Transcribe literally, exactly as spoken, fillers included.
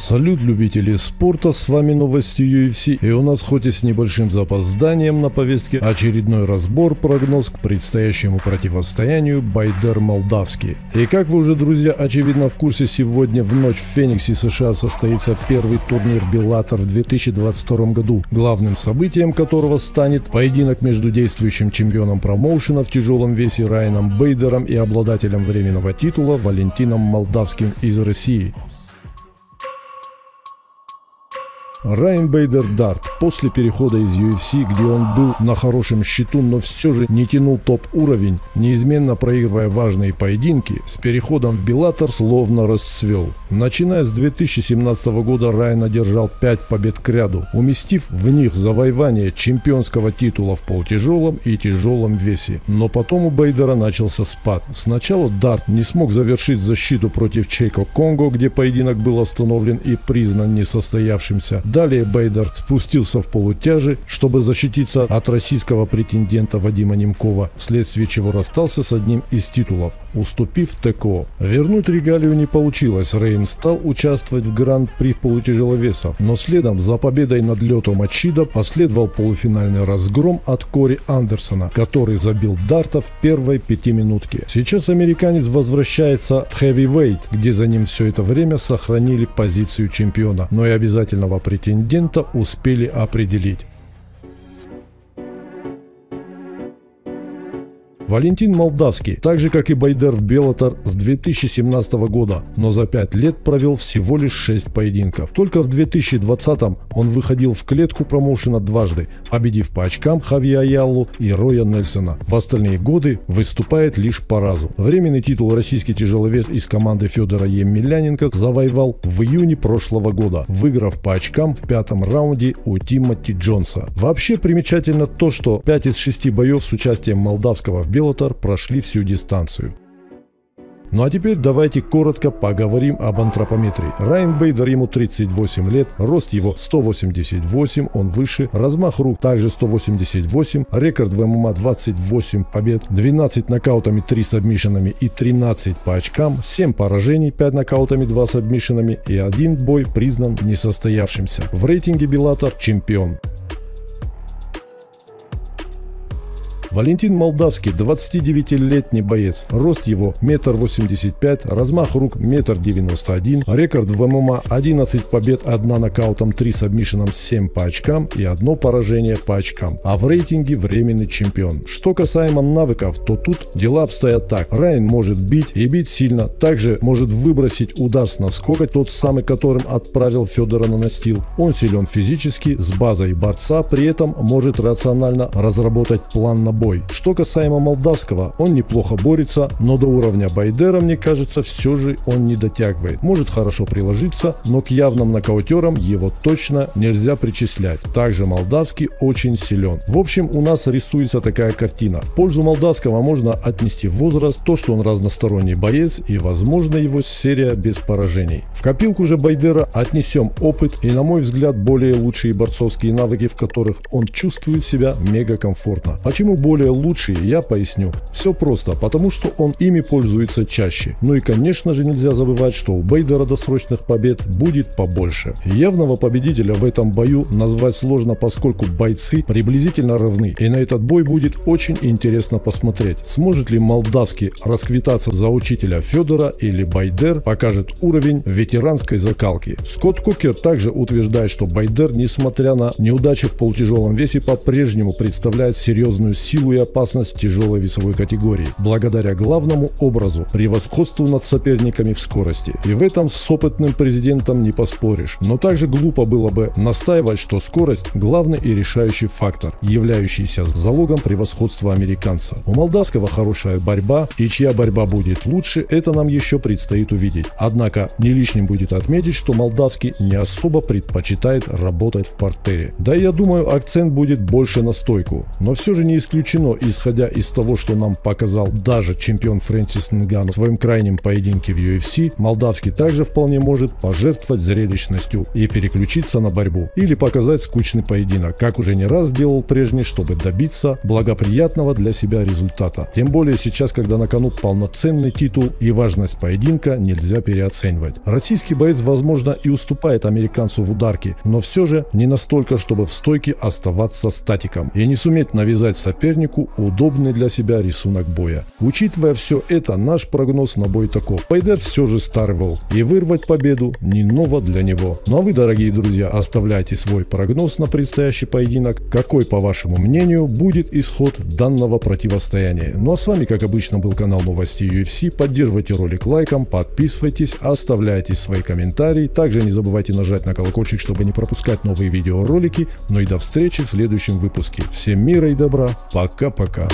Салют, любители спорта, с вами новости ю эф си, и у нас, хоть и с небольшим запозданием, на повестке очередной разбор, прогноз к предстоящему противостоянию Бейдер Молдавский. И как вы уже, друзья, очевидно в курсе, сегодня в ночь в Фениксе США состоится первый турнир Bellator в две тысячи двадцать втором году, главным событием которого станет поединок между действующим чемпионом промоушена в тяжелом весе Райаном Бейдером и обладателем временного титула Валентином Молдавским из России. Райан Бейдер Дарт после перехода из ю эф си, где он был на хорошем счету, но все же не тянул топ-уровень, неизменно проигрывая важные поединки, с переходом в Bellator словно расцвел. Начиная с две тысячи семнадцатого года Райан одержал пять побед кряду, уместив в них завоевание чемпионского титула в полутяжелом и тяжелом весе. Но потом у Бейдера начался спад. Сначала Дарт не смог завершить защиту против Чейко Конго, где поединок был остановлен и признан несостоявшимся. Далее Бейдер спустился в полутяжи, чтобы защититься от российского претендента Вадима Немкова, вследствие чего расстался с одним из титулов, уступив тэ ка о. Вернуть регалию не получилось, Рейн стал участвовать в гран-при полутяжеловесов, но следом за победой над Лёто Мачидо последовал полуфинальный разгром от Кори Андерсона, который забил Дарта в первой пятиминутке. Сейчас американец возвращается в хэвивейт, где за ним все это время сохранили позицию чемпиона, но и обязательного претендента претендента успели определить. Валентин Молдавский, так же как и Бейдер, в Bellator с две тысячи семнадцатого года, но за пять лет провел всего лишь шесть поединков. Только в две тысячи двадцатом он выходил в клетку промоушена дважды, победив по очкам Хавьера Яллу и Роя Нельсона. В остальные годы выступает лишь по разу. Временный титул российский тяжеловес из команды Федора Емельяненко завоевал в июне прошлого года, выиграв по очкам в пятом раунде у Тимоти Джонса. Вообще примечательно то, что пять из шести боев с участием молдавского в Bellator прошли всю дистанцию. Ну а теперь давайте коротко поговорим об антропометрии. Райан Бейдер, ему тридцать восемь лет, рост его сто восемьдесят восемь, он выше, размах рук также сто восемьдесят восемь, рекорд в эм эм а двадцать восемь побед, двенадцать нокаутами, три сабмишинами и тринадцать по очкам, семь поражений, пять нокаутами, два сабмишинами и один бой признан несостоявшимся. В рейтинге Bellator чемпион. Валентин Молдавский, двадцатидевятилетний боец, рост его метр восемьдесят пять, размах рук метр девяносто один, рекорд в эм эм а одиннадцать побед, одна нокаутом, три сабмишином, семь по очкам и одно поражение по очкам, а в рейтинге временный чемпион. Что касаемо навыков, то тут дела обстоят так: Райан может бить и бить сильно, также может выбросить удар с наскока, тот самый, которым отправил Федора на настил. Он силен физически, с базой борца, при этом может рационально разработать план на бой. Что касаемо Молдавского, он неплохо борется, но до уровня Бейдера, мне кажется, все же он не дотягивает. Может хорошо приложиться, но к явным нокаутерам его точно нельзя причислять. Также Молдавский очень силен. В общем, у нас рисуется такая картина. В пользу Молдавского можно отнести возраст, то, что он разносторонний боец и, возможно, его серия без поражений. В копилку же Бейдера отнесем опыт и, на мой взгляд, более лучшие борцовские навыки, в которых он чувствует себя мега комфортно. Почему более лучшие, я поясню. Все просто, потому что он ими пользуется чаще. Ну и, конечно же, нельзя забывать, что у Бейдера досрочных побед будет побольше. Явного победителя в этом бою назвать сложно, поскольку бойцы приблизительно равны, и на этот бой будет очень интересно посмотреть, сможет ли Молдавский расквитаться за учителя Федора, или Бейдер покажет уровень ветеранской закалки. Скотт Кокер также утверждает, что Бейдер, несмотря на неудачи в полутяжелом весе, по-прежнему представляет серьезную силу силу и опасность в тяжелой весовой категории, благодаря главному образу – превосходству над соперниками в скорости. И в этом с опытным президентом не поспоришь. Но также глупо было бы настаивать, что скорость – главный и решающий фактор, являющийся залогом превосходства американца. У Молдавского хорошая борьба, и чья борьба будет лучше, это нам еще предстоит увидеть. Однако не лишним будет отметить, что Молдавский не особо предпочитает работать в партере. Да, я думаю, акцент будет больше на стойку, но все же не исключено, исключено, исходя из того, что нам показал даже чемпион Фрэнсис Нганну в своем крайнем поединке в ю эф си, Молдавский также вполне может пожертвовать зрелищностью и переключиться на борьбу или показать скучный поединок, как уже не раз делал прежний, чтобы добиться благоприятного для себя результата. Тем более сейчас, когда на кону полноценный титул и важность поединка нельзя переоценивать. Российский боец, возможно, и уступает американцу в ударке, но все же не настолько, чтобы в стойке оставаться статиком и не суметь навязать сопернику удобный для себя рисунок боя. Учитывая все это, наш прогноз на бой таков: Бейдер все же старый волк, и вырвать победу не ново для него. Ну а вы, дорогие друзья, оставляйте свой прогноз на предстоящий поединок. Какой, по вашему мнению, будет исход данного противостояния? Ну а с вами, как обычно, был канал Новости ю эф си. Поддерживайте ролик лайком, подписывайтесь, оставляйте свои комментарии. Также не забывайте нажать на колокольчик, чтобы не пропускать новые видеоролики. Ну и до встречи в следующем выпуске. Всем мира и добра. Пока-пока.